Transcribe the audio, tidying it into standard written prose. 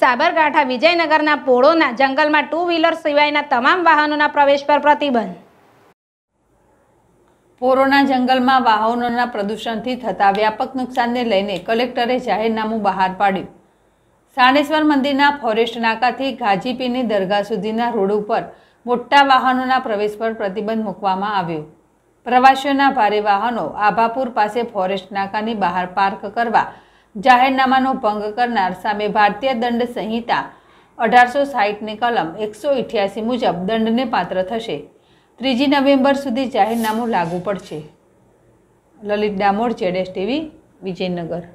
साबरकांठा विजयनगरना पोळोना जंगलमां टू व्हीलर सिवायना तमाम वाहनोना प्रवेश पर प्रतिबंध। पोरोना जंगलमां वाहनोना प्रदूषणथी थता व्यापक नुकसानने लईने कलेक्टरे जाहेरनामु बहार पाड्युं। साणेश्वर मंदिरना फॉरेस्ट नाकाथी घाजीपीनी दरगाह सुधीना रोड पर मोटा वाहनोना प्रवेश पर प्रतिबंध मूकवामां आव्यो। प्रवासीओना भारे वाहनो आभापुर पासे फॉरेस्ट नाकानी बहार पार्क करवा जाहेरनामानो भंग करनार सामे भारतीय दंड संहिता 1860 ने कलम 188 मुजब दंडने पात्र थशे। 3 नवेम्बर सुधी जाहेरनामું लागू पड़शे। ललित डामोर, ZSTV, विजयनगर।